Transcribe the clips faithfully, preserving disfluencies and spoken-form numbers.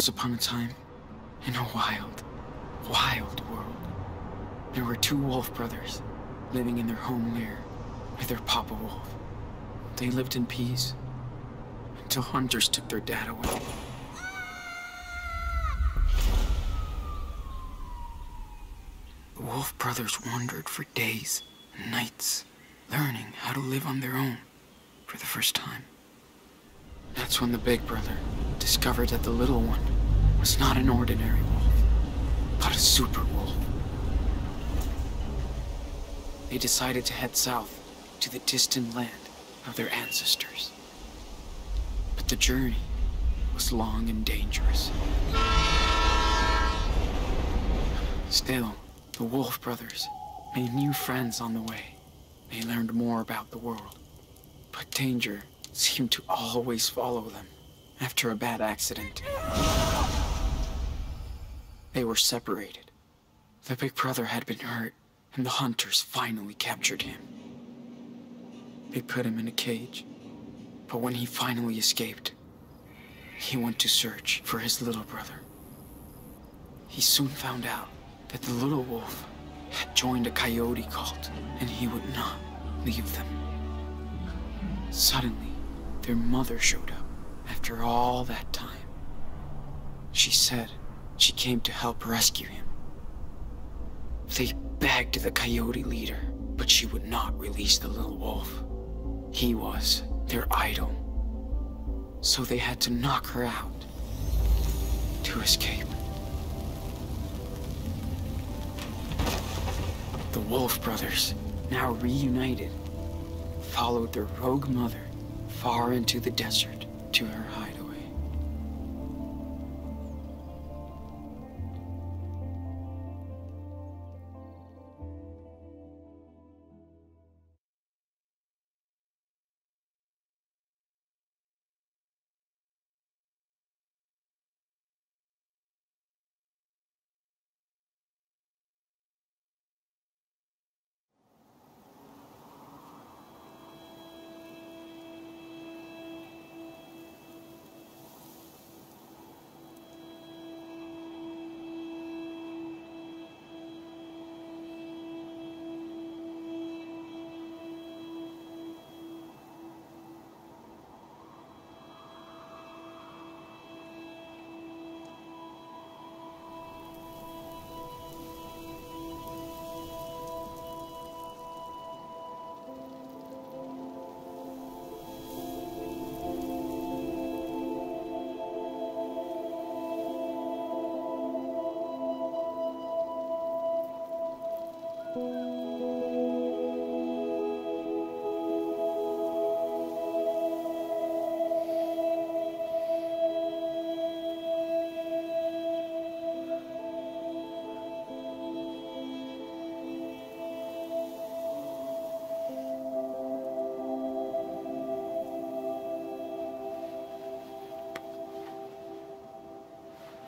Once upon a time, in a wild, wild world, there were two wolf brothers living in their home lair with their papa wolf. They lived in peace until hunters took their dad away. The wolf brothers wandered for days and nights, learning how to live on their own for the first time. That's when the big brother discovered that the little one was not an ordinary wolf, but a super wolf. They decided to head south to the distant land of their ancestors. But the journey was long and dangerous. Still, the wolf brothers made new friends on the way. They learned more about the world, but danger seemed to always follow them after a bad accident. They were separated. The big brother had been hurt, and the hunters finally captured him. They put him in a cage, but when he finally escaped, he went to search for his little brother. He soon found out that the little wolf had joined a coyote cult, and he would not leave them. Suddenly, their mother showed up after all that time. She said she came to help rescue him. They begged the coyote leader, but she would not release the little wolf. He was their idol. So they had to knock her out to escape. The wolf brothers, now reunited, followed their rogue mother far into the desert to her hideaway.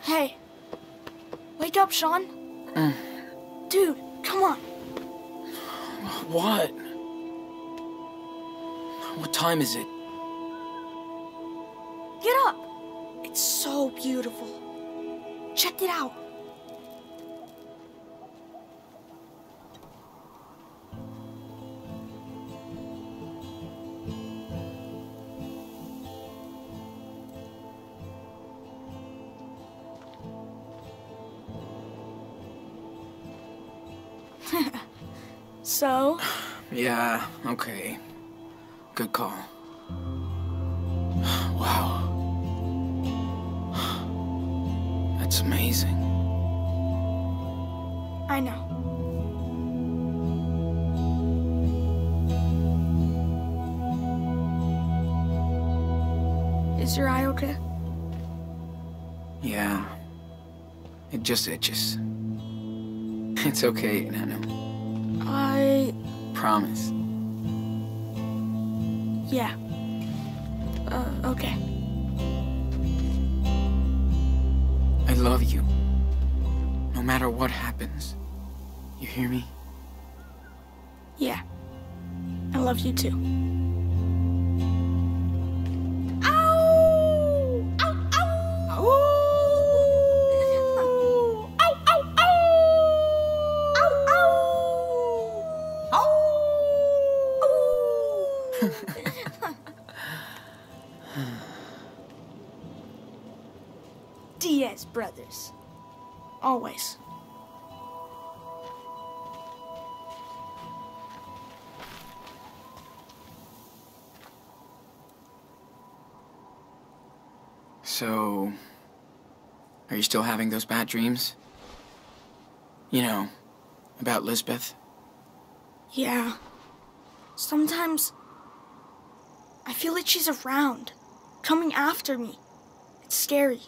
Hey, wake up, Sean. Mm. Dude, come on. What? What time is it? Get up. It's so beautiful. Check it out. So? Yeah, okay. Good call. Wow. That's amazing. I know. Is your eye okay? Yeah. It just itches. It's okay, Nana. I... Promise. Yeah. Uh, okay. I love you. No matter what happens. You hear me? Yeah. I love you too. Ow! Ow! Ow! Ow! Diaz brothers. Always. So, are you still having those bad dreams? You know, about Lisbeth? Yeah. Sometimes I feel like she's around, coming after me. It's scary.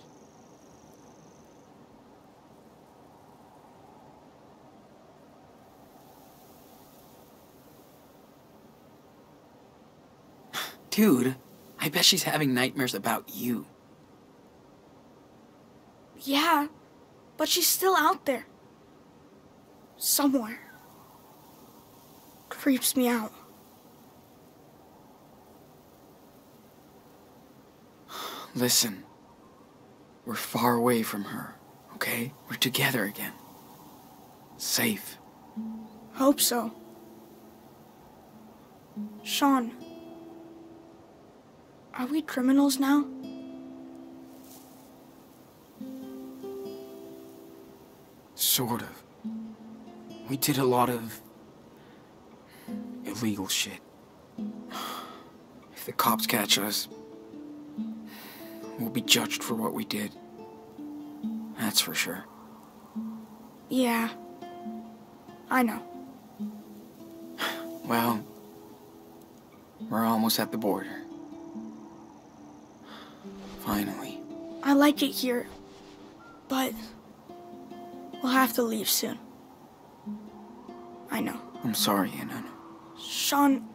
Dude, I bet she's having nightmares about you. Yeah, but she's still out there. Somewhere. Creeps me out. Listen, we're far away from her, okay? We're together again. Safe. Hope so. Sean, are we criminals now? Sort of. We did a lot of illegal shit. If the cops catch us, we'll be judged for what we did. That's for sure. Yeah, I know. Well, we're almost at the border. Finally. I like it here, but we'll have to leave soon. I know. I'm sorry, Anna. Sean,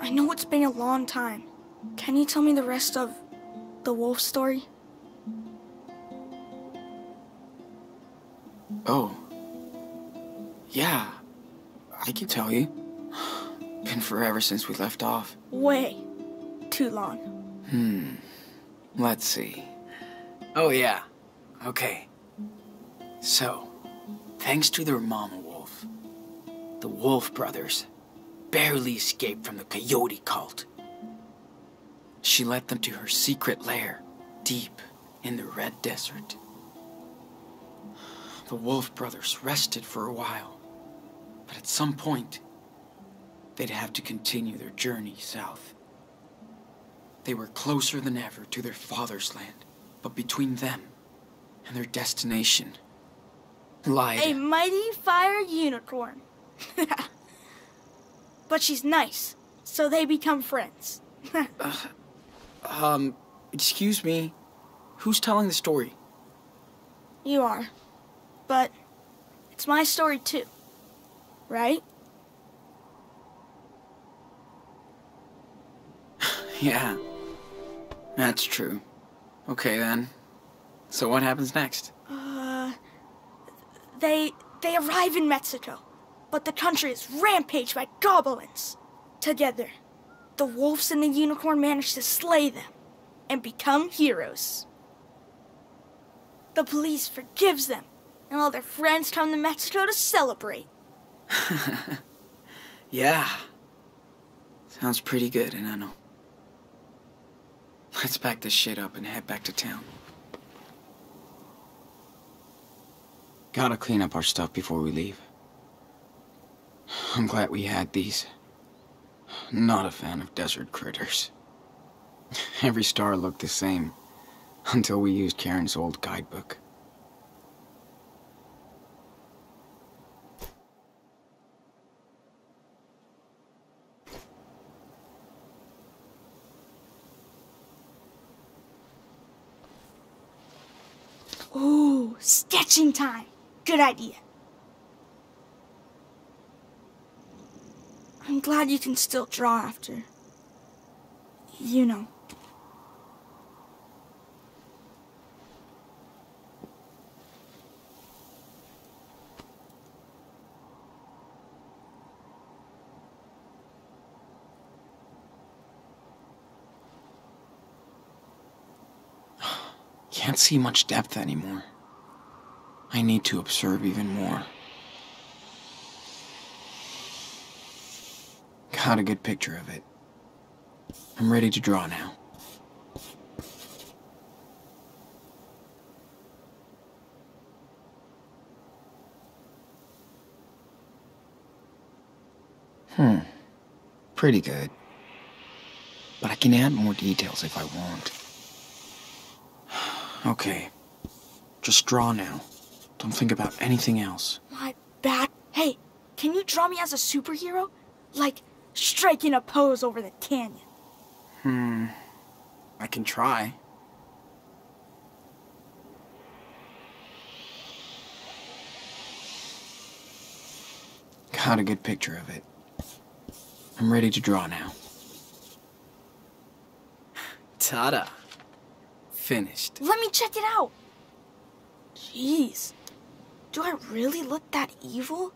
I know it's been a long time. Can you tell me the rest of the wolf story? Oh. Yeah. I can tell you. Been forever since we left off. Way too long. Hmm. Let's see. Oh, yeah. Okay. So, thanks to their mama wolf, the Wolf brothers barely escaped from the coyote cult. She led them to her secret lair, deep in the Red Desert. The Wolf brothers rested for a while, but at some point, they'd have to continue their journey south. They were closer than ever to their father's land, but between them and their destination lied a mighty fire unicorn. But she's nice, so they become friends. uh. Um, excuse me, who's telling the story? You are, but it's my story too, right? Yeah, that's true. Okay then, so what happens next? Uh, they, they arrive in Mexico, but the country is rampaged by goblins. Together, the wolves and the unicorn managed to slay them and become heroes. The police forgives them, and all their friends come to Mexico to celebrate. Yeah. Sounds pretty good, Enano. Let's pack this shit up and head back to town. Gotta clean up our stuff before we leave. I'm glad we had these. Not a fan of desert critters. Every star looked the same until we used Karen's old guidebook. Ooh, sketching time. Good idea. I'm glad you can still draw after, you know. Can't see much depth anymore. I need to observe even more. Got a good picture of it. I'm ready to draw now. Hmm. Pretty good. But I can add more details if I want. Okay. Just draw now. Don't think about anything else. My back. Hey, can you draw me as a superhero? Like, striking a pose over the canyon. Hmm. I can try. Got a good picture of it. I'm ready to draw now. Ta-da. Finished. Let me check it out. Jeez. Do I really look that evil?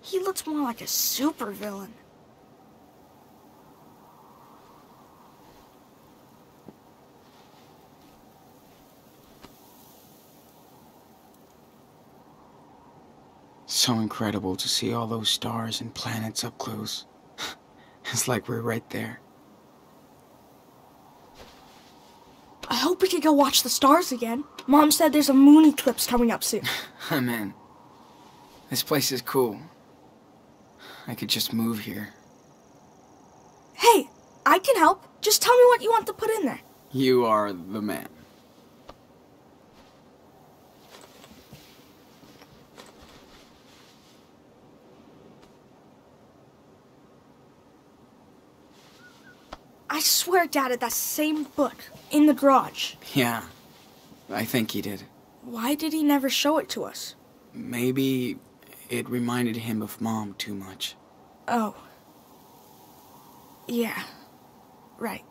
He looks more like a supervillain. So incredible to see all those stars and planets up close. It's like we're right there. I hope we can go watch the stars again. Mom said there's a moon eclipse coming up soon. I'm in. This place is cool. I could just move here. Hey, I can help. Just tell me what you want to put in there. You are the man. I swear Dad had that same book in the garage. Yeah, I think he did. Why did he never show it to us? Maybe it reminded him of Mom too much. Oh. Yeah, right.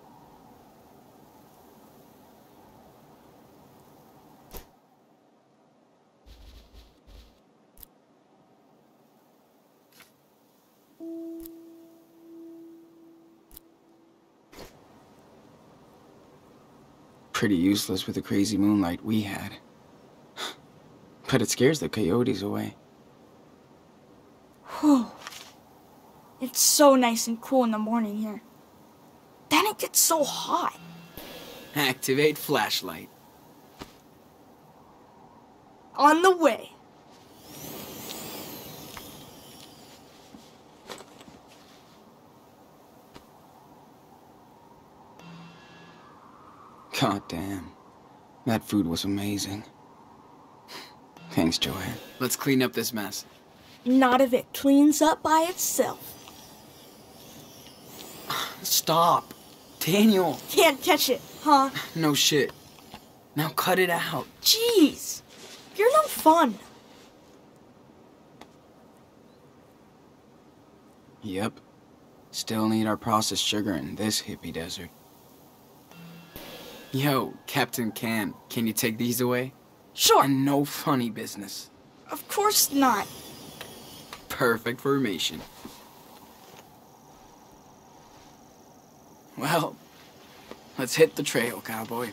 Pretty useless with the crazy moonlight we had. But it scares the coyotes away. Whew. It's so nice and cool in the morning here. Then it gets so hot. Activate flashlight. On the way. God damn. That food was amazing. Thanks, Joanne. Let's clean up this mess. Not if it cleans up by itself. Stop. Daniel. Can't catch it, huh? No shit. Now cut it out. Jeez. You're no fun. Yep. Still need our processed sugar in this hippie desert. Yo, Captain Can, can you take these away? Sure. And no funny business. Of course not. Perfect formation. Well, let's hit the trail, cowboy.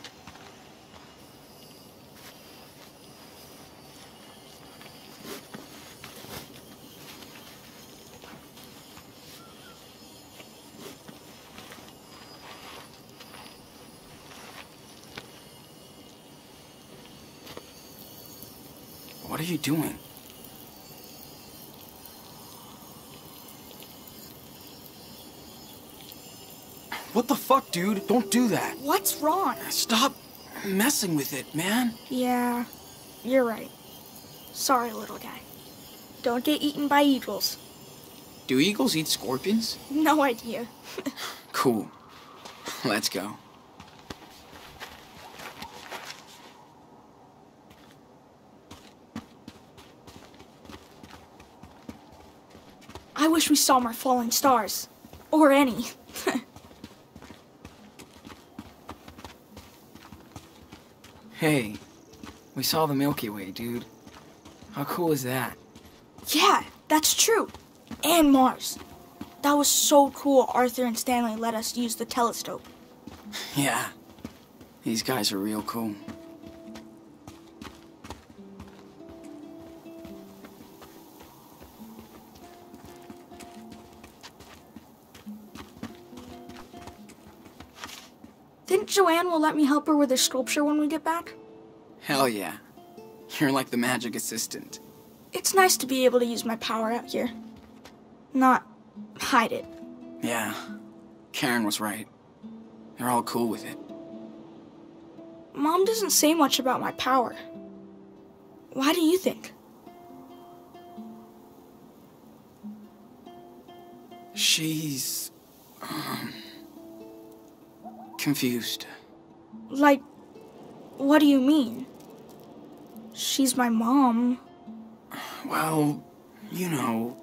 What are you doing? What the fuck, dude? Don't do that. What's wrong? Stop messing with it, man. Yeah, you're right. Sorry, little guy. Don't get eaten by eagles. Do eagles eat scorpions? No idea. Cool. Let's go. I wish we saw more falling stars. Or any. Hey, we saw the Milky Way, dude. How cool is that? Yeah, that's true. And Mars. That was so cool Arthur and Stanley let us use the telescope. Yeah, these guys are real cool. Joanne will let me help her with her sculpture when we get back? Hell yeah. You're like the magic assistant. It's nice to be able to use my power out here. Not hide it. Yeah, Karen was right. They're all cool with it. Mom doesn't say much about my power. Why do you think? She's... Um, confused. Like, what do you mean? She's my mom. Well, you know...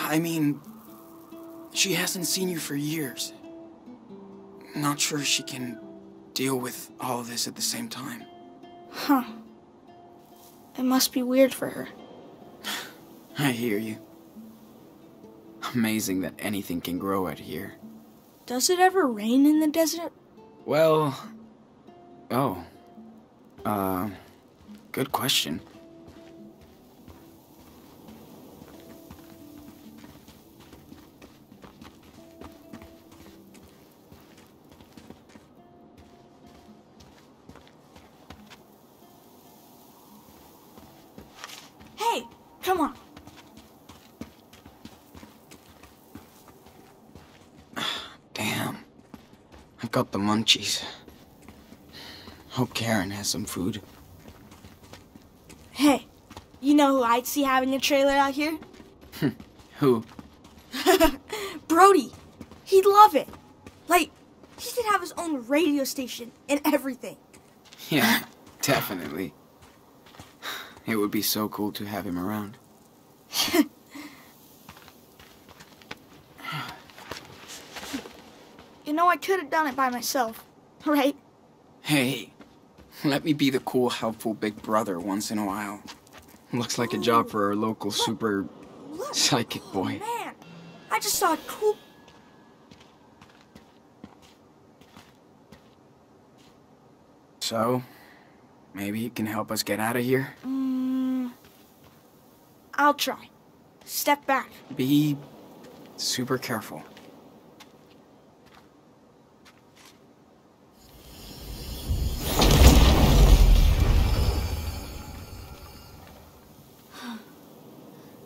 I mean, she hasn't seen you for years. Not sure she can deal with all of this at the same time. Huh. It must be weird for her. I hear you. Amazing that anything can grow out here. Does it ever rain in the desert? Well... Oh. Uh... Good question. Hey! Come on! Damn. I've got the munchies. Hope Karen has some food. Hey, you know who I'd see having a trailer out here? Who? Brody. He'd love it. Like, he could have his own radio station and everything. Yeah, definitely. It would be so cool to have him around. You know, I could have done it by myself, right? Hey. Let me be the cool, helpful big brother once in a while. Looks like a job for our local look, super look. psychic boy. Oh, man, I just saw a cool... So, maybe you can help us get out of here? Mm, I'll try. Step back. Be super careful.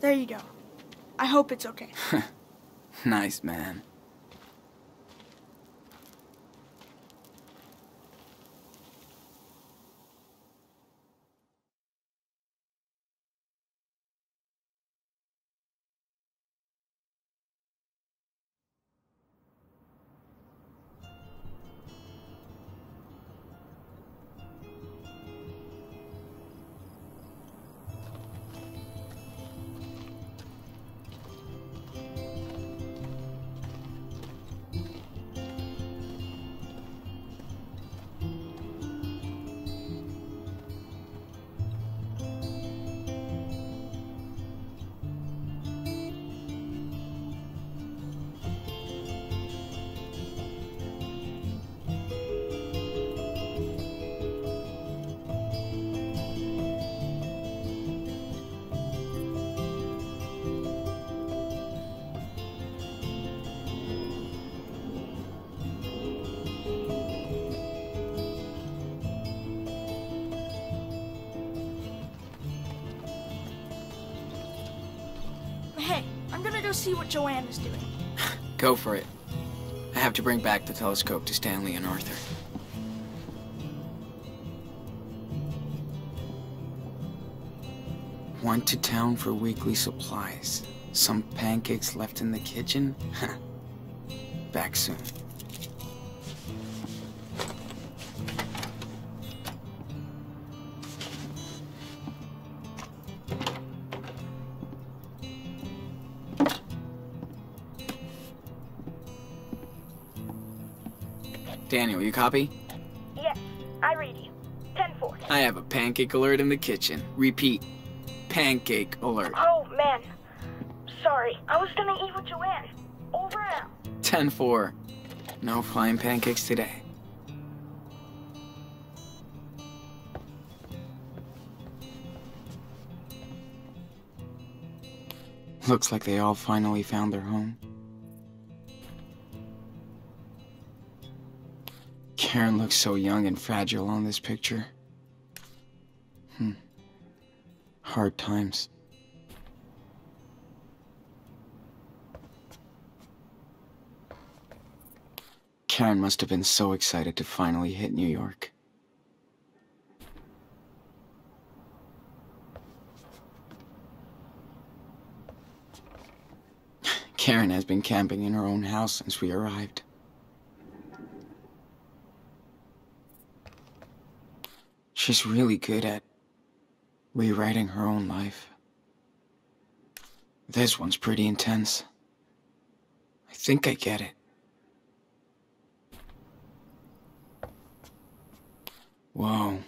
There you go. I hope it's okay. Nice, man. See what Joanne is doing. Go for it. I have to bring back the telescope to Stanley and Arthur. Went to town for weekly supplies. Some pancakes left in the kitchen. Back soon. Daniel, you copy? Yes, I read you. ten four. I have a pancake alert in the kitchen. Repeat. Pancake alert. Oh, man. Sorry, I was gonna eat with Joanne. Over and out. ten four. No flying pancakes today. Looks like they all finally found their home. Karen looks so young and fragile on this picture. Hmm. Hard times. Karen must have been so excited to finally hit New York. Karen has been camping in her own house since we arrived. She's really good at rewriting her own life. This one's pretty intense. I think I get it. Whoa.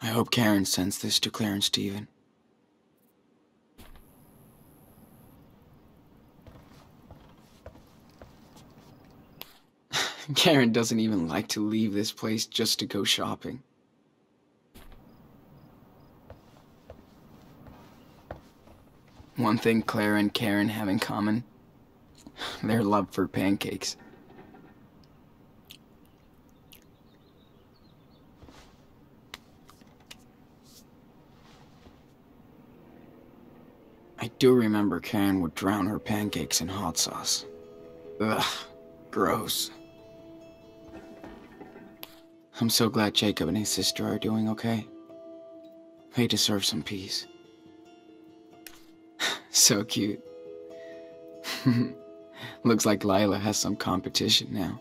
I hope Karen sends this to Clarence Steven. Karen doesn't even like to leave this place just to go shopping. One thing Claire and Karen have in common, their love for pancakes. I do remember Karen would drown her pancakes in hot sauce. Ugh, gross. I'm so glad Jacob and his sister are doing okay. They deserve some peace. So cute. Looks like Lila has some competition now.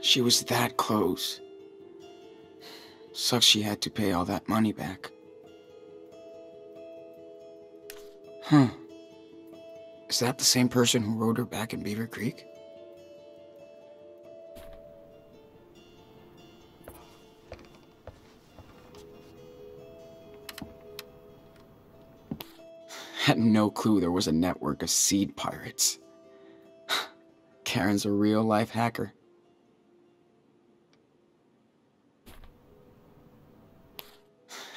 She was that close. Sucks she had to pay all that money back. Huh. Is that the same person who rode her back in Beaver Creek? Had no clue there was a network of seed pirates. Karen's a real-life hacker.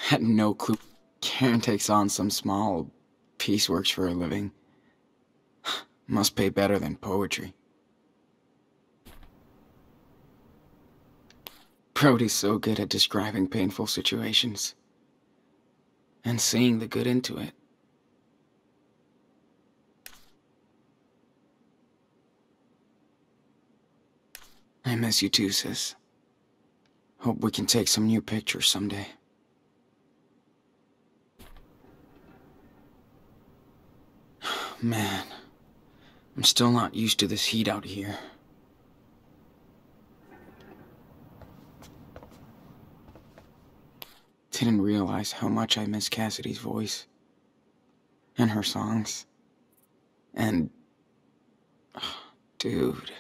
Had no clue. Karen takes on some small pieceworks for a living. Must pay better than poetry. Brody's so good at describing painful situations and seeing the good into it. I miss you too, sis. Hope we can take some new pictures someday. Man, I'm still not used to this heat out here. Didn't realize how much I miss Cassidy's voice. And her songs. And... Oh, dude.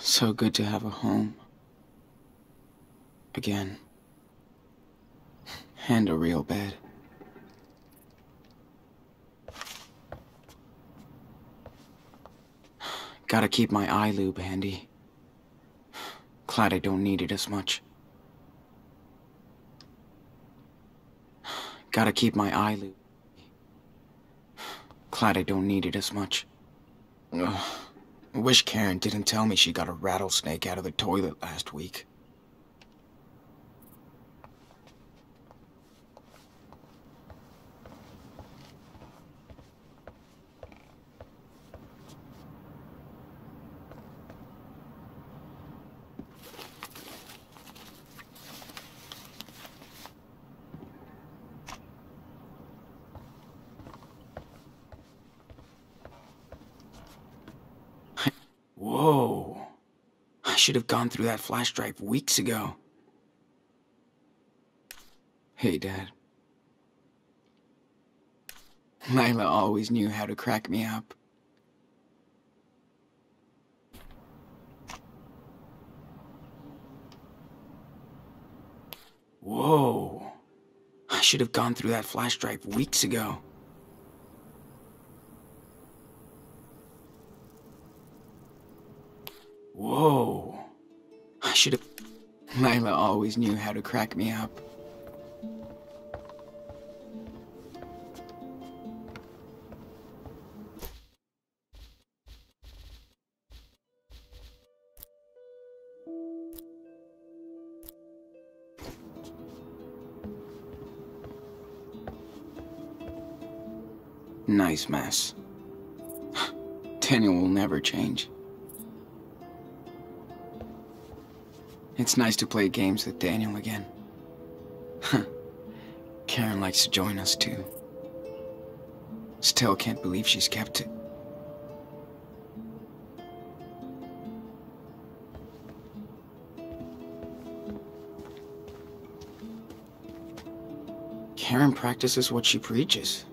So good to have a home. Again. And a real bed. Gotta keep my eye lube handy. Glad I don't need it as much. Gotta keep my eye lube. Glad I don't need it as much. Ugh. I wish Karen didn't tell me she got a rattlesnake out of the toilet last week. Whoa, I should have gone through that flash drive weeks ago. Hey, Dad. Lila always knew how to crack me up. Whoa, I should have gone through that flash drive weeks ago. Whoa, I should have... Lila always knew how to crack me up. Nice mess. Daniel will never change. It's nice to play games with Daniel again. Karen likes to join us too. Still can't believe she's kept it. Karen practices what she preaches.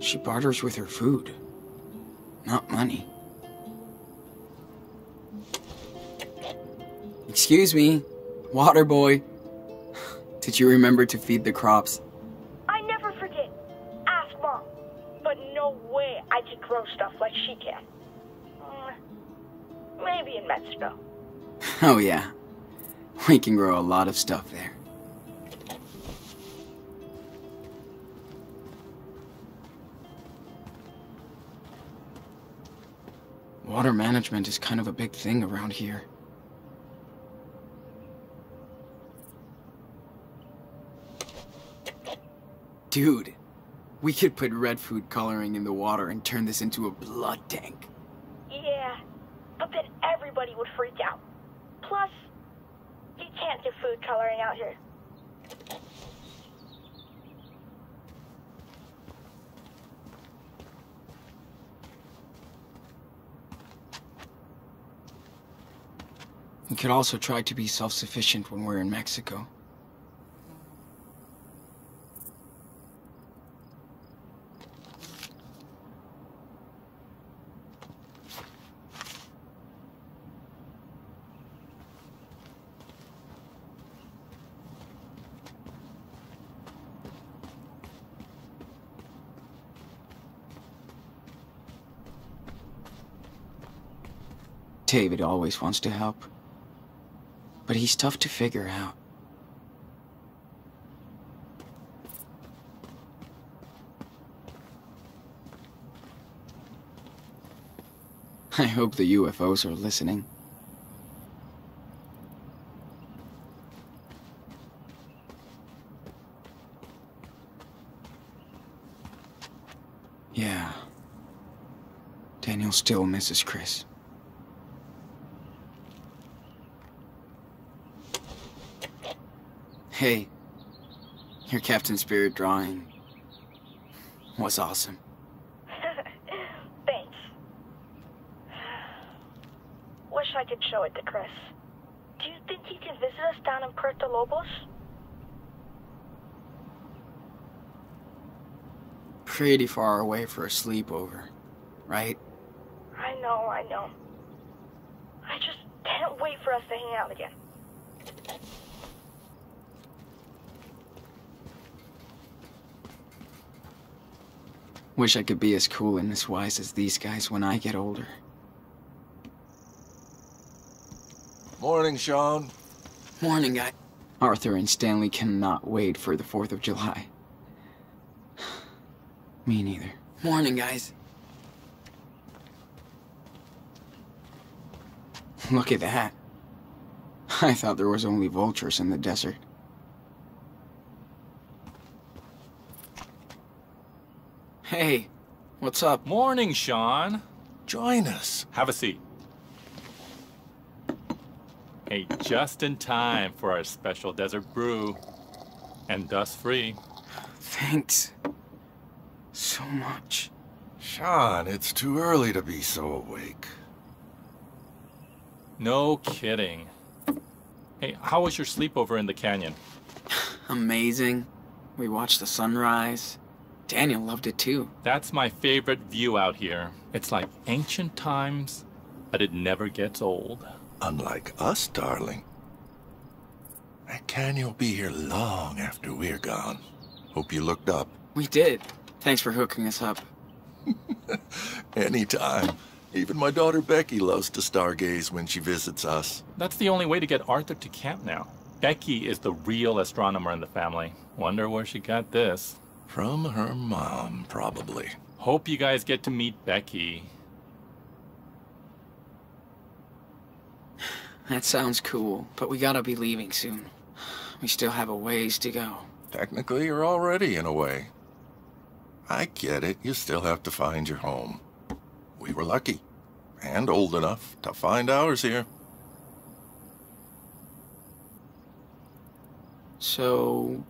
She barters with her food, not money. Excuse me, water boy. Did you remember to feed the crops? I never forget. Ask Mom. But no way I can grow stuff like she can. Maybe in Mexico. Oh yeah. We can grow a lot of stuff there. Water management is kind of a big thing around here. Dude, we could put red food coloring in the water and turn this into a blood tank. Yeah, but then everybody would freak out. Plus, you can't do food coloring out here. We could also try to be self-sufficient when we're in Mexico. David always wants to help, but he's tough to figure out. I hope the U F Os are listening. Yeah. Daniel still misses Chris. Hey, your Captain Spirit drawing was awesome. Thanks. Wish I could show it to Chris. Do you think he can visit us down in Puerto Lobos? Pretty far away for a sleepover, right? I know, I know. I just can't wait for us to hang out again. Wish I could be as cool and as wise as these guys when I get older. Morning, Sean. Morning, guy. Arthur and Stanley cannot wait for the fourth of July. Me neither. Morning, guys. Look at that. I thought there was only vultures in the desert. Hey, what's up? Morning, Sean. Join us. Have a seat. Hey, just in time for our special desert brew. And dust-free. Thanks. So much. Sean, it's too early to be so awake. No kidding. Hey, how was your sleepover in the canyon? Amazing. We watched the sunrise. Daniel loved it too. That's my favorite view out here. It's like ancient times, but it never gets old. Unlike us, darling. That canyon will be here long after we're gone. Hope you looked up. We did. Thanks for hooking us up. Anytime. Even my daughter Becky loves to stargaze when she visits us. That's the only way to get Arthur to camp now. Becky is the real astronomer in the family. Wonder where she got this. From her mom, probably. Hope you guys get to meet Becky. That sounds cool, but we gotta be leaving soon. We still have a ways to go. Technically, you're already in a way. I get it. You still have to find your home. We were lucky, and old enough to find ours here. So,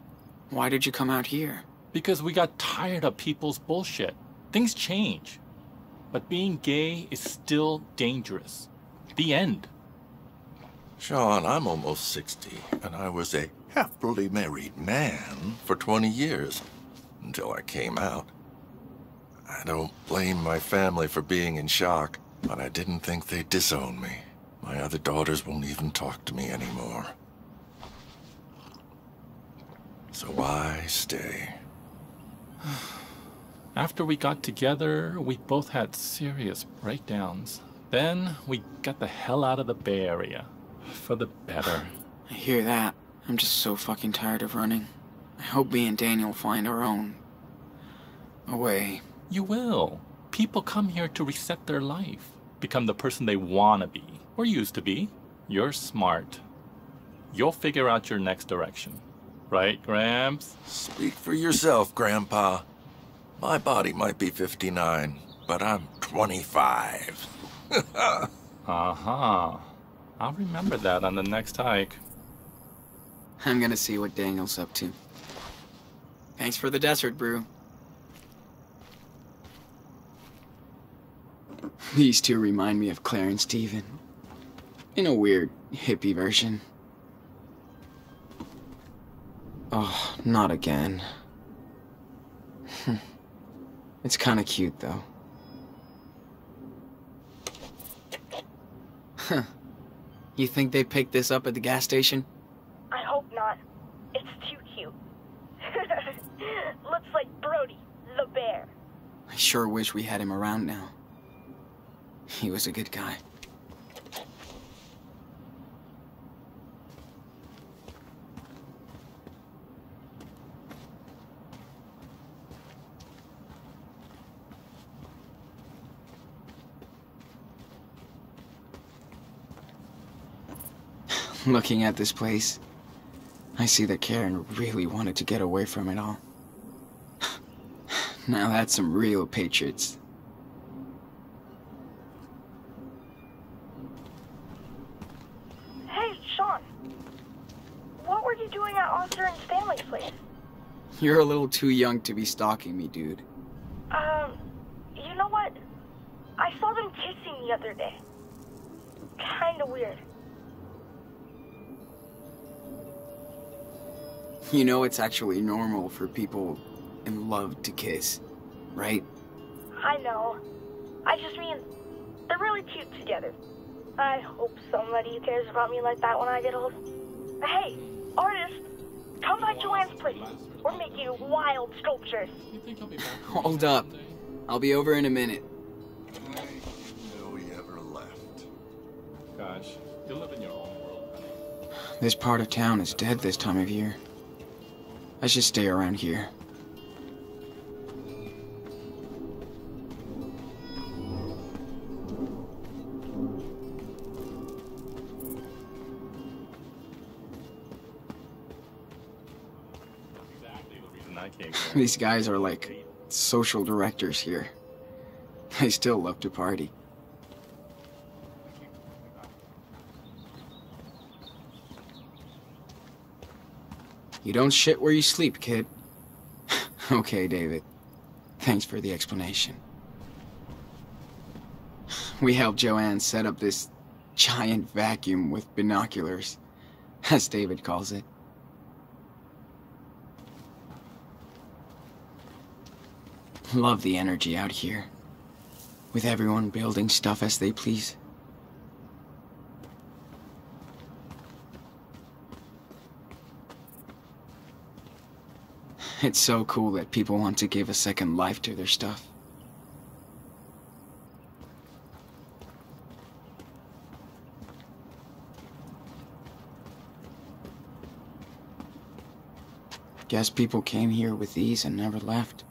why did you come out here? Because we got tired of people's bullshit. Things change. But being gay is still dangerous. The end. Sean, I'm almost sixty, and I was a happily married man for twenty years, until I came out. I don't blame my family for being in shock, but I didn't think they'd disown me. My other daughters won't even talk to me anymore. So why stay? After we got together, we both had serious breakdowns. Then we got the hell out of the Bay Area. For the better. I hear that. I'm just so fucking tired of running. I hope me and Daniel find our own... a way. You will. People come here to reset their life. Become the person they want to be. Or used to be. You're smart. You'll figure out your next direction. Right, Gramps? Speak for yourself, Grandpa. My body might be fifty-nine, but I'm twenty-five. Uh-huh. I'll remember that on the next hike. I'm gonna see what Daniel's up to. Thanks for the desert brew. These two remind me of Clarence Steven. In a weird, hippie version. Oh, not again. It's kinda cute, though. Huh. You think they picked this up at the gas station? I hope not. It's too cute. Looks like Brody, the bear. I sure wish we had him around now. He was a good guy. Looking at this place, I see that Karen really wanted to get away from it all. Now that's some real patriots. Hey, Sean. What were you doing at Oscar and Stanley's place? You're a little too young to be stalking me, dude. Um, you know what? I saw them kissing the other day. Kinda weird. You know it's actually normal for people in love to kiss, right? I know. I just mean, they're really cute together. I hope somebody cares about me like that when I get old. Hey, artist, come by Joanne's place. We're making wild sculptures. You think I'll be back? Hold up. I'll be over in a minute. I didn't know he ever left. Gosh, you live in your own world, honey. This part of town is dead this time of year. I should stay around here. These guys are like social directors here. They still love to party. You don't shit where you sleep, kid. Okay, David. Thanks for the explanation. We helped Joanne set up this giant vacuum with binoculars, as David calls it. Love the energy out here, with everyone building stuff as they please. It's so cool that people want to give a second life to their stuff. Guess people came here with these and never left.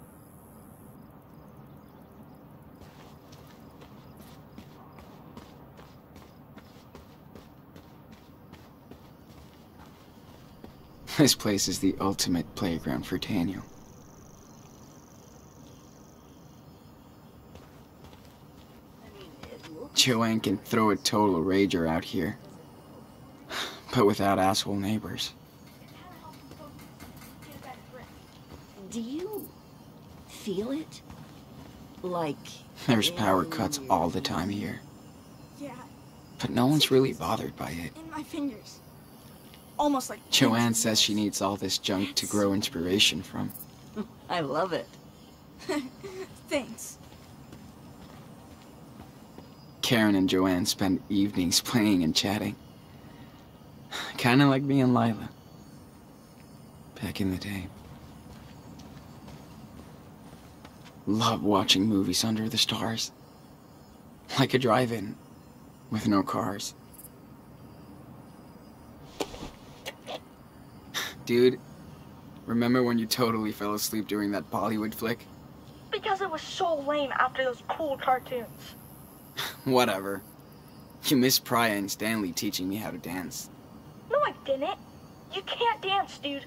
This place is the ultimate playground for Daniel. Joanne can throw a total rager out here, but without asshole neighbors. Do you feel it? Like... There's power cuts all the time here. Yeah. But no one's really bothered by it. In my fingers. Almost like... Joanne says she needs all this junk to grow inspiration from. I love it. Thanks. Karen and Joanne spend evenings playing and chatting. Kind of like me and Lila. Back in the day. Love watching movies under the stars. Like a drive-in. With no cars. Dude, remember when you totally fell asleep during that Bollywood flick? Because it was so lame after those cool cartoons. Whatever. You missed Priya and Stanley teaching me how to dance. No, I didn't. You can't dance, dude.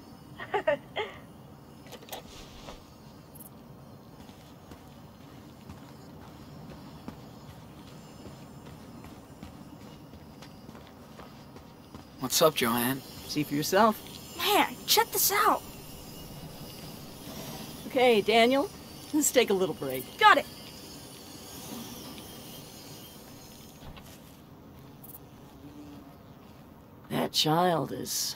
What's up, Joanne? See for yourself. Man, check this out. Okay, Daniel, let's take a little break. Got it. That child is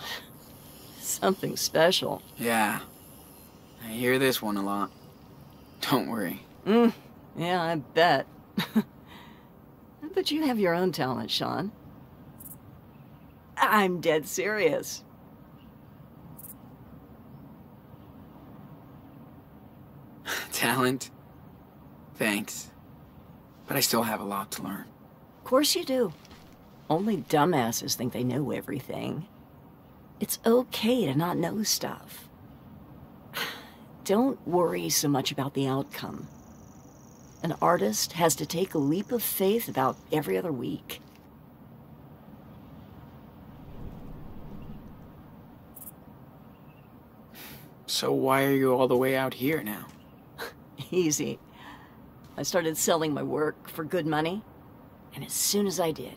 something special. Yeah. I hear this one a lot. Don't worry. Mm, yeah, I bet. I bet you have your own talent, Sean. I'm dead serious. Talent? Thanks. But I still have a lot to learn. Of course you do. Only dumbasses think they know everything. It's okay to not know stuff. Don't worry so much about the outcome. An artist has to take a leap of faith about every other week. So why are you all the way out here now? Easy. I started selling my work for good money, and as soon as I did,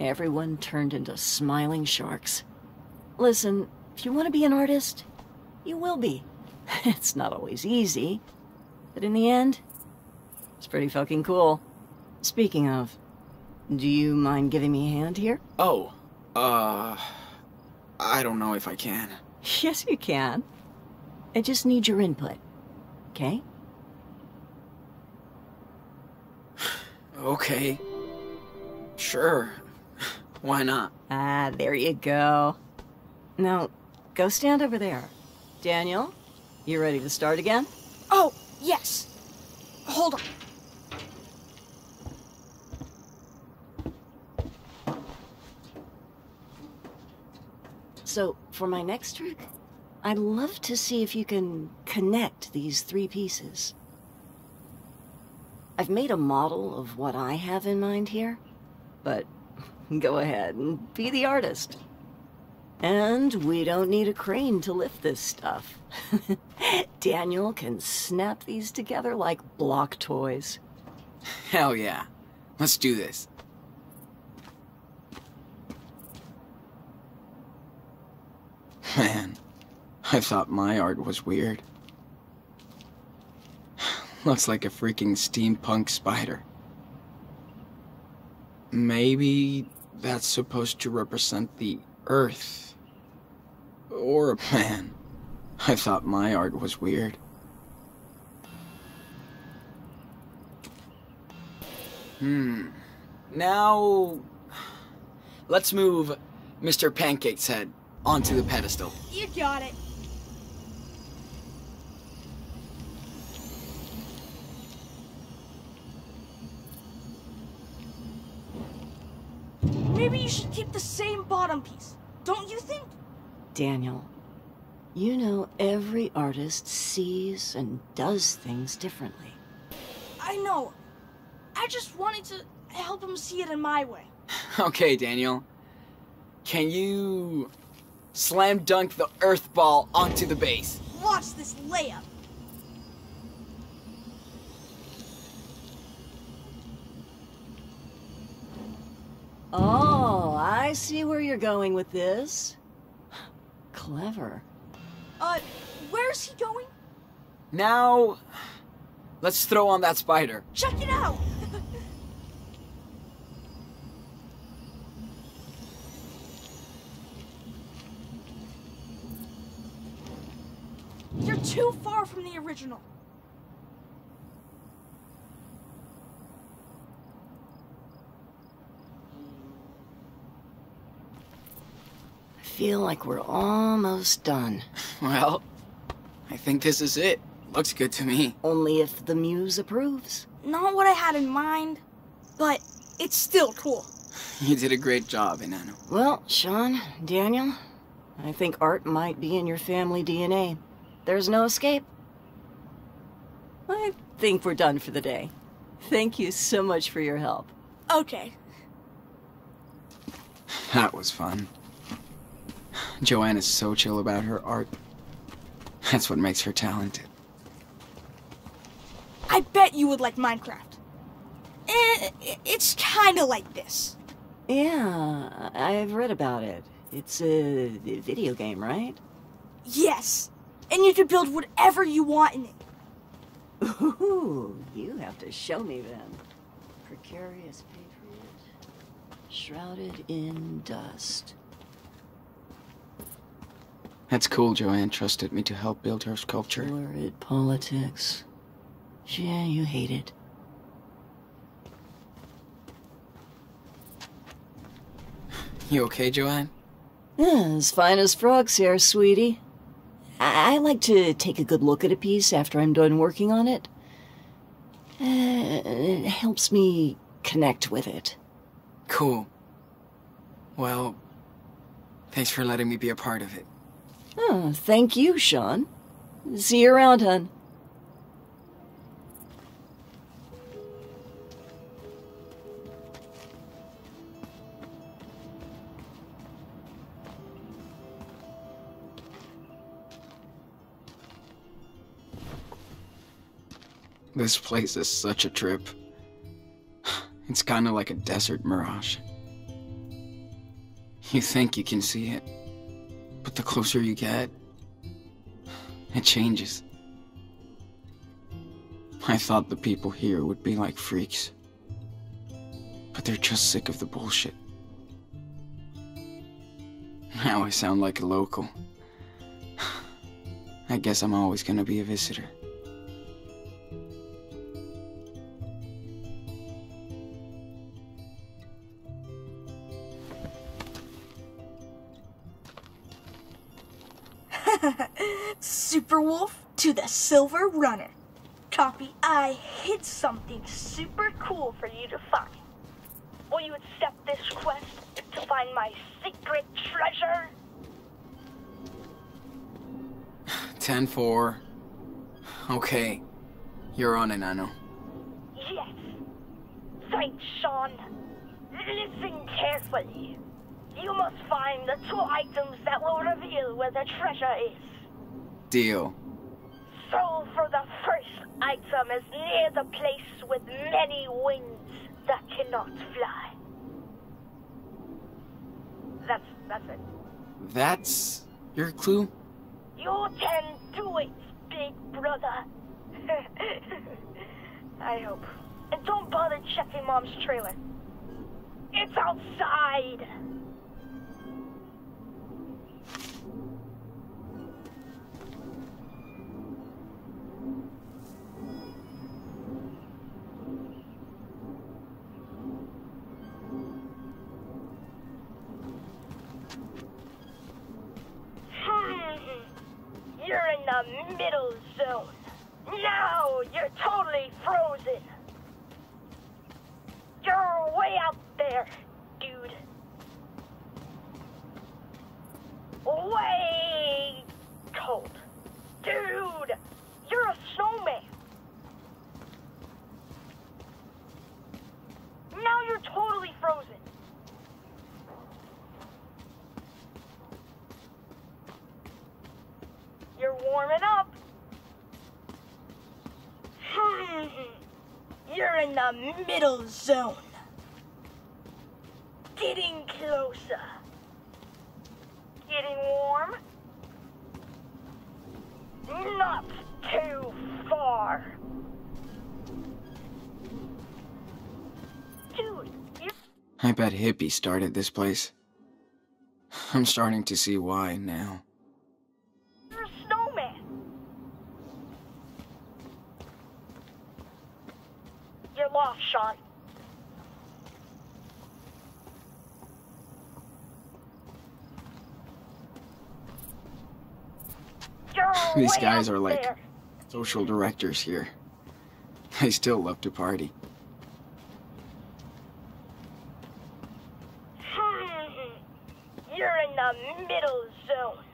everyone turned into smiling sharks. Listen, if you want to be an artist, you will be. It's not always easy, but in the end, it's pretty fucking cool. Speaking of, do you mind giving me a hand here? Oh, uh, I don't know if I can. Yes, you can. I just need your input, okay? Okay. Sure. Why not? Ah, there you go. Now, go stand over there. Daniel, you ready to start again? Oh, yes. Hold on. So, for my next trick, I'd love to see if you can connect these three pieces. I've made a model of what I have in mind here, but go ahead and be the artist. And we don't need a crane to lift this stuff. Daniel can snap these together like block toys. Hell yeah. Let's do this. Man. I thought my art was weird. Looks like a freaking steampunk spider. Maybe that's supposed to represent the Earth. Or a man. I thought my art was weird. Hmm. Now... let's move Mister Pancake's head onto the pedestal. You got it. Maybe you should keep the same bottom piece, don't you think? Daniel, you know every artist sees and does things differently. I know. I just wanted to help him see it in my way. Okay, Daniel. Can you slam dunk the earth ball onto the base? Watch this layup. Oh, I see where you're going with this. Clever. Uh, where's he going? Now, let's throw on that spider. Check it out! You're too far from the original. I feel like we're almost done. Well, I think this is it. Looks good to me. Only if the muse approves. Not what I had in mind, but it's still cool. You did a great job, Inanna. Well, Sean, Daniel, I think art might be in your family D N A. There's no escape. I think we're done for the day. Thank you so much for your help. Okay. That was fun. Joanne is so chill about her art. That's what makes her talented. I bet you would like Minecraft. It's kind of like this. Yeah, I've read about it. It's a video game, right? Yes, and you can build whatever you want in it. Ooh, you have to show me then. Precarious patriot, shrouded in dust. That's cool. Joanne trusted me to help build her sculpture. Lurid politics. Yeah, you hate it. You okay, Joanne? Yeah, as fine as frogs here, sweetie. I, I like to take a good look at a piece after I'm done working on it. Uh, it helps me connect with it. Cool. Well, thanks for letting me be a part of it. Oh, thank you, Sean. See you around, hon. This place is such a trip. It's kind of like a desert mirage. You think you can see it, but the closer you get, it changes. I thought the people here would be like freaks, but they're just sick of the bullshit. Now I sound like a local. I guess I'm always gonna be a visitor. Super Wolf to the Silver Runner. Copy. I hid something super cool for you to find. Will you accept this quest to find my secret treasure? ten four. Okay. You're on, Inanna. Yes. Thanks, Sean. Listen carefully. You must find the two items that will reveal where the treasure is. Deal. So, for the first item is near the place with many wings that cannot fly. That's, that's it. That's your clue? You can do it, big brother. I hope. And don't bother checking Mom's trailer. It's outside! Middle zone. Now you're totally frozen. You're way out there, dude. Way cold. Dude, you're a snowman. Now you're totally frozen. You're warming up. You're in the middle zone. getting closer. Getting warm? Not too far. Dude, you... I bet hippie started this place. I'm starting to see why now. You're a snowman. You're lost, Sean. These guys are like social directors here. They still love to party. Hmm. You're in the middle zone.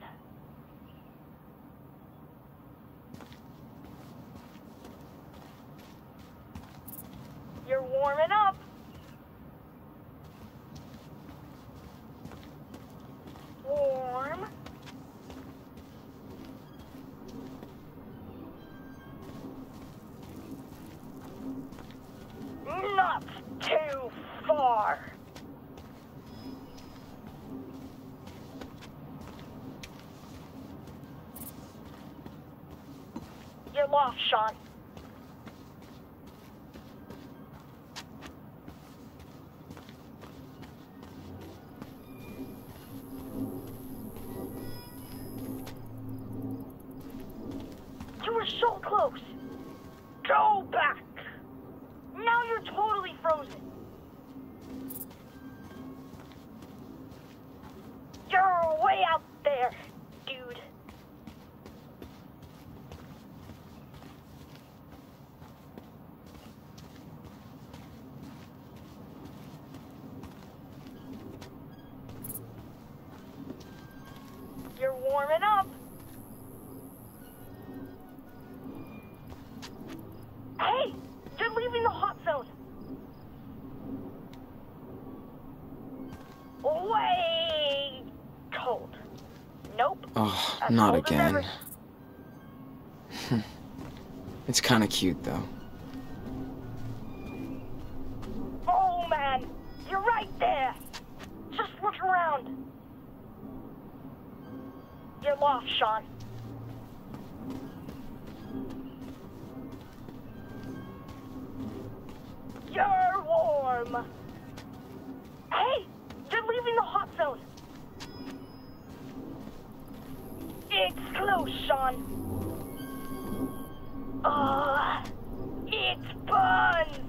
You're warming up. Warm. Not too far. You're lost, Sean. You were so close. Go back. Now you're totally frozen. You're way out there, dude. You're warming up. Hey! They're leaving the hot zone. Way cold. Nope. Oh, as not again. It's kind of cute, though. Oh, man. You're right there. Just look around. You're lost, Sean. You're warm. Hey, they're leaving the hot zone. It's close, Sean. Ah, uh, it burns.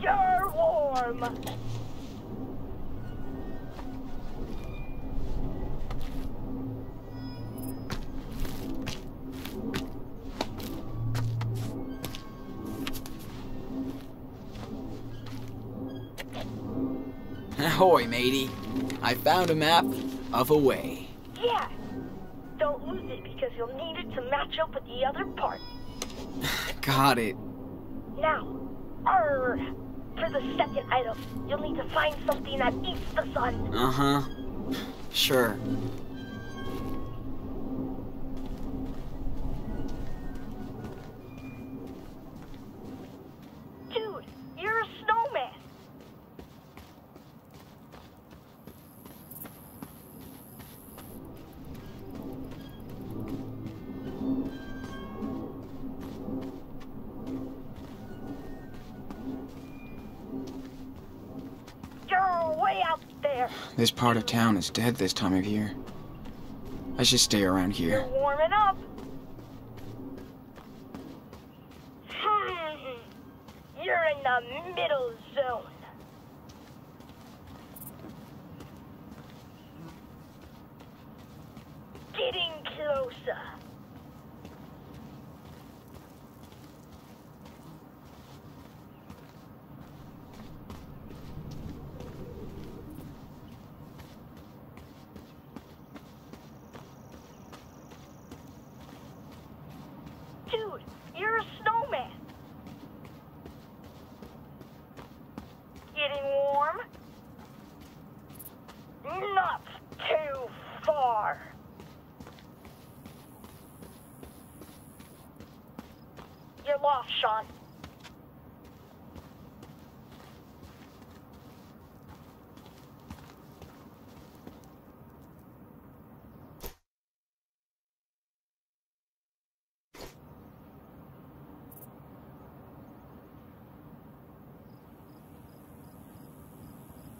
You're warm. Ahoy, matey. I found a map of a way. Yeah. Don't lose it because you'll need it to match up with the other part. Got it. Now, arr, for the second item, you'll need to find something that eats the sun. Uh-huh. Sure. This part of town is dead this time of year. I should stay around here. You're warming up. Hmm. You're in the middle zone. Getting closer. Not too far. You're lost, Sean.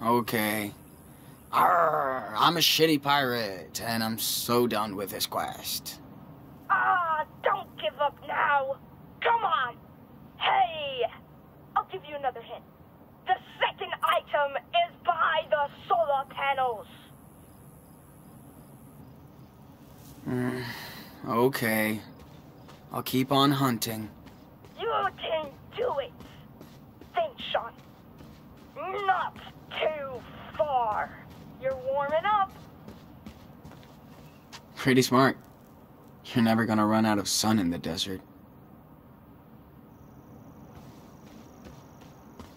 Okay. Arr, I'm a shitty pirate, and I'm so done with this quest. Ah, don't give up now. Come on. Hey, I'll give you another hint. The second item is by the solar panels. Mm, okay. I'll keep on hunting. You can do it. Think, Sean. Not too far. You're warming up. Pretty smart. You're never gonna run out of sun in the desert.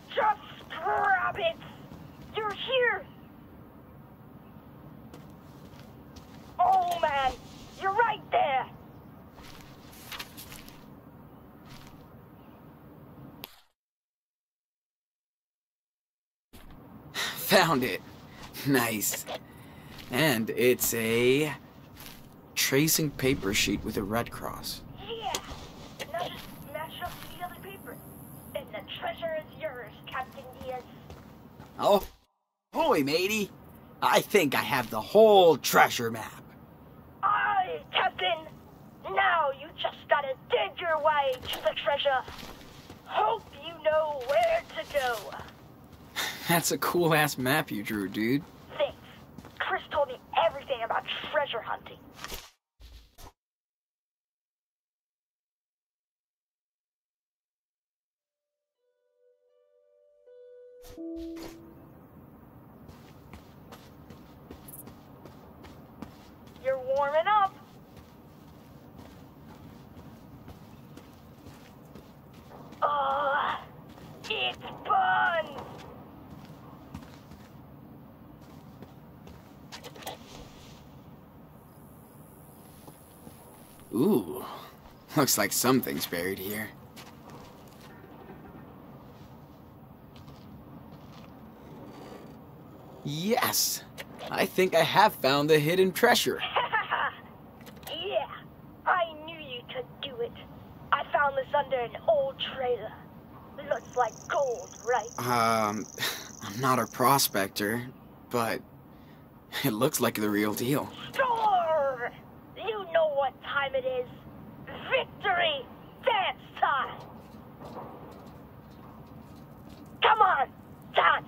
Just grab it! You're here! Oh man, you're right there! Found it! Nice. And it's a tracing paper sheet with a red cross. Yeah! Now just smash up the other paper. And the treasure is yours, Captain Diaz. Oh, boy, matey. I think I have the whole treasure map. Aye, Captain. Now you just gotta dig your way to the treasure. Hope you know where to go. That's a cool-ass map you drew, dude. Thanks. Chris told me everything about treasure hunting. You're warming up. Oh, it's fun. Ooh, looks like something's buried here. Yes! I think I have found the hidden treasure. Yeah, I knew you could do it. I found this under an old trailer. Looks like gold, right? Um, I'm not a prospector, but it looks like the real deal. Sure! You know what time it is. Victory dance time! Come on, dance!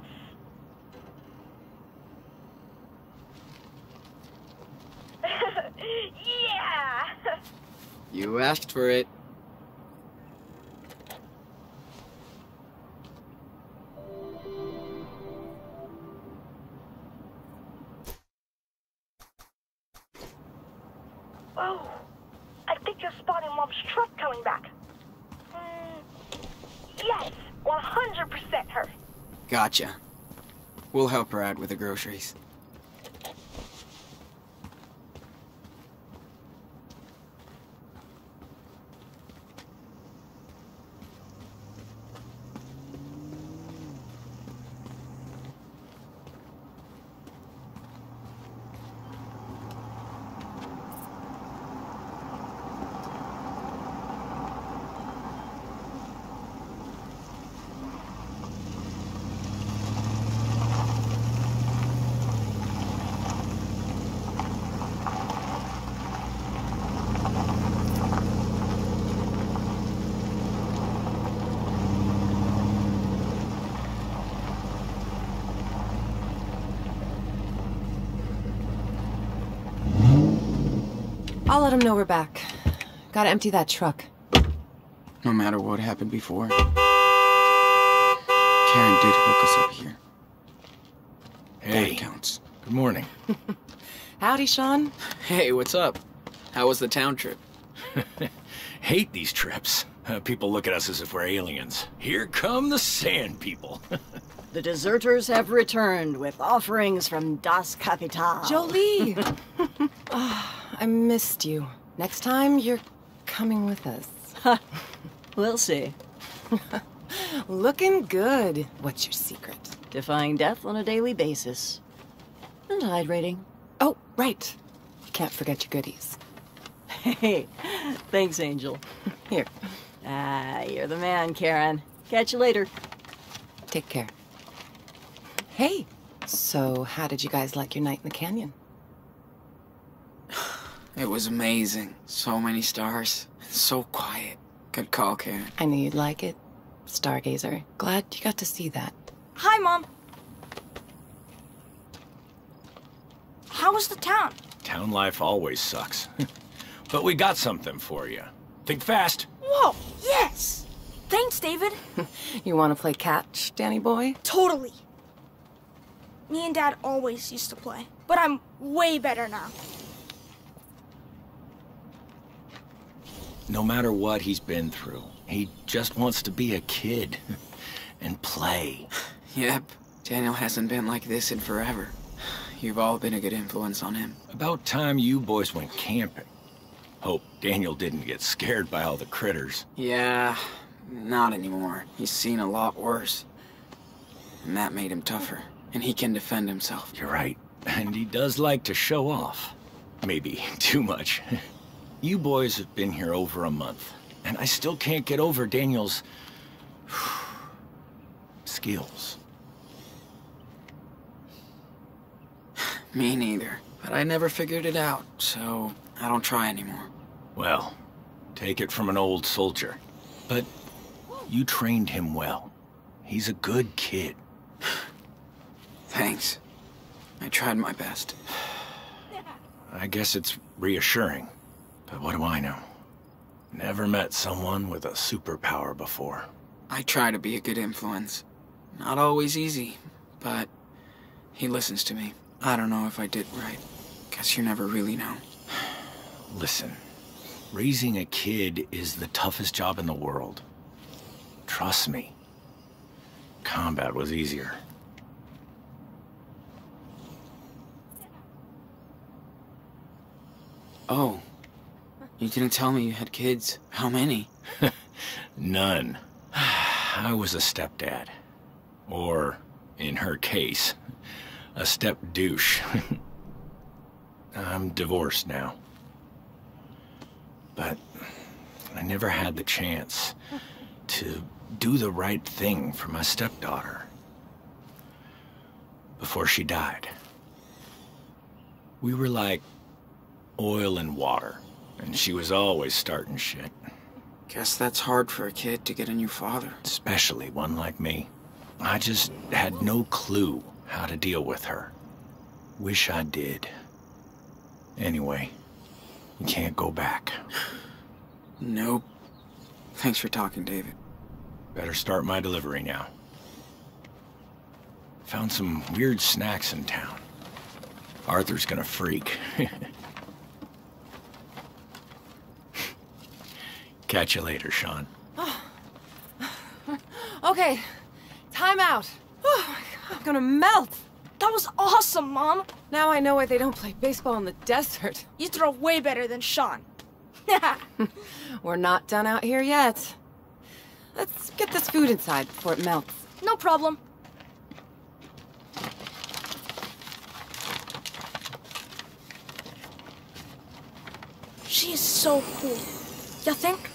Yeah! You asked for it. Oh, I think you're spotting Mom's truck coming back. Mm, yes, one hundred percent her. Gotcha. We'll help her out with the groceries. I'll let him know we're back. Gotta empty that truck. No matter what happened before, Karen did hook us up here. Hey, that counts. Good morning. Howdy, Sean. Hey, what's up? How was the town trip? Hate these trips. Uh, people look at us as if we're aliens. Here come the sand people. The deserters have returned with offerings from Das Kapital. Jolie! Oh, I missed you. Next time, you're coming with us. We'll see. Looking good. What's your secret? Defying death on a daily basis. And hydrating. Oh, right. You can't forget your goodies. Hey, thanks, Angel. Here. Ah, you're the man, Karen. Catch you later. Take care. Hey, So, how did you guys like your night in the canyon? It was amazing. So many stars. And so quiet. Good call, Karen. I knew you'd like it. Stargazer. Glad you got to see that. Hi, Mom. How was the town? Town life always sucks. But we got something for you. Think fast. Whoa, yes! Thanks, David. You want to play catch, Danny boy? Totally. Me and Dad always used to play, but I'm way better now. No matter what he's been through, he just wants to be a kid and play. Yep. Daniel hasn't been like this in forever. You've all been a good influence on him. About time you boys went camping. Hope Daniel didn't get scared by all the critters. Yeah, not anymore. He's seen a lot worse. And that made him tougher. And he can defend himself. You're right. And he does like to show off. Maybe too much. You boys have been here over a month, and I still can't get over Daniel's skills. Me neither, but I never figured it out, so I don't try anymore. Well, take it from an old soldier. But you trained him well. He's a good kid. Thanks. I tried my best. I guess it's reassuring. But what do I know? Never met someone with a superpower before. I try to be a good influence. Not always easy, but he listens to me. I don't know if I did right. Guess you never really know. Listen, raising a kid is the toughest job in the world. Trust me. Combat was easier. Oh. You didn't tell me you had kids. How many? None. I was a stepdad. Or, in her case, a step-douche. I'm divorced now. But I never had the chance to do the right thing for my stepdaughter before she died. We were like oil and water. And she was always starting shit. Guess that's hard for a kid to get a new father. Especially one like me. I just had no clue how to deal with her. Wish I did. Anyway, you can't go back. Nope. Thanks for talking, David. Better start my delivery now. Found some weird snacks in town. Arthur's gonna freak. Catch you later, Sean. Oh. Okay, time out. Oh my God, I'm gonna melt. That was awesome, Mom. Now I know why they don't play baseball in the desert. You throw way better than Sean. We're not done out here yet. Let's get this food inside before it melts. No problem. She is so cool. You think?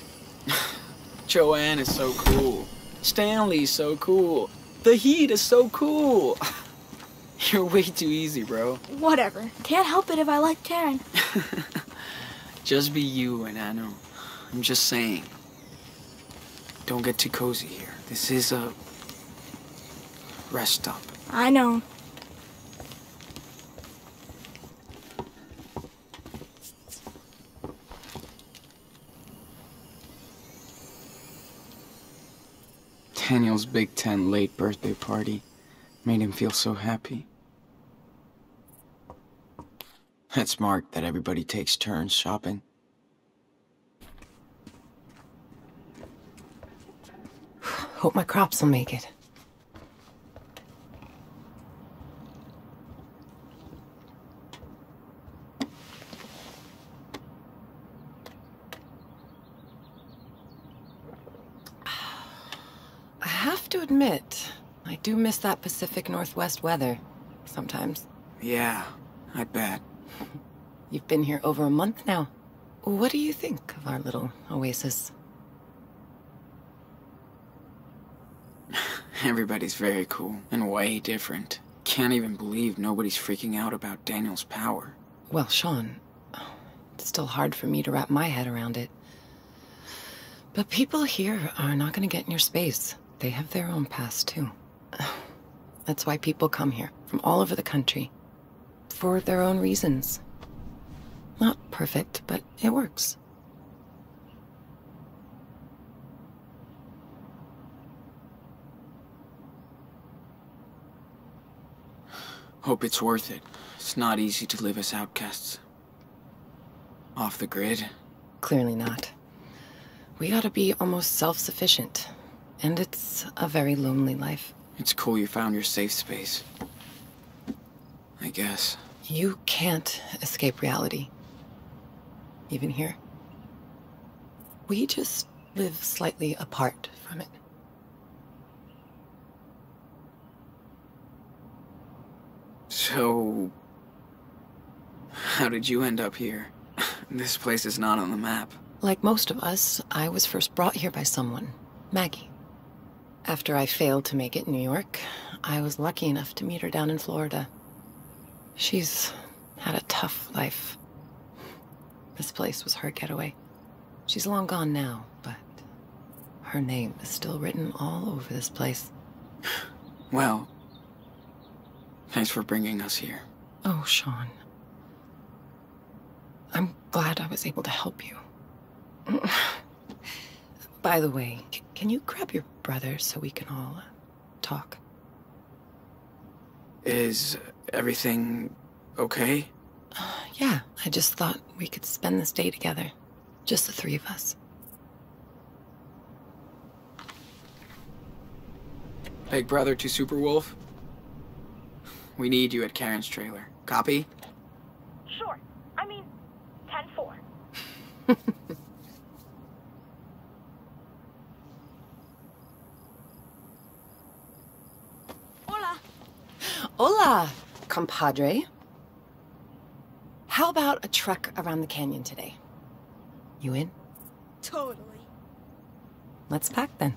Joanne is so cool. Stanley's so cool. The heat is so cool. You're way too easy, bro. Whatever. Can't help it if I like Karen. Just be you and I know. I'm just saying. Don't get too cozy here. This is a rest stop. I know. Daniel's Big Ten late birthday party made him feel so happy. That's smart that everybody takes turns shopping. Hope my crops will make it. Admit, I do miss that Pacific Northwest weather, sometimes. Yeah, I bet. You've been here over a month now. What do you think of our little oasis? Everybody's very cool and way different. can't even believe nobody's freaking out about Daniel's power. Well, Sean, it's still hard for me to wrap my head around it. But people here are not going to get in your space. They have their own past, too. That's why people come here, from all over the country. For their own reasons. Not perfect, but it works. Hope it's worth it. It's not easy to live as outcasts. Off the grid? Clearly not. We ought to be almost self-sufficient. And it's a very lonely life. It's cool you found your safe space. I guess. You can't escape reality. Even here. We just live slightly apart from it. So... how did you end up here? This place is not on the map. Like most of us, I was first brought here by someone. Maggie. After I failed to make it in New York, I was lucky enough to meet her down in Florida. She's had a tough life. This place was her getaway. She's long gone now, but her name is still written all over this place. Well, thanks for bringing us here. Oh, Sean. I'm glad I was able to help you. By the way, can you grab your brother so we can all uh, talk? Is everything okay? Uh, yeah, I just thought we could spend this day together. Just the three of us. Big brother to Super Wolf? We need you at Karen's trailer. Copy? Sure. I mean, ten four. Hola, compadre. How about a trek around the canyon today? You in? Totally. Let's pack then.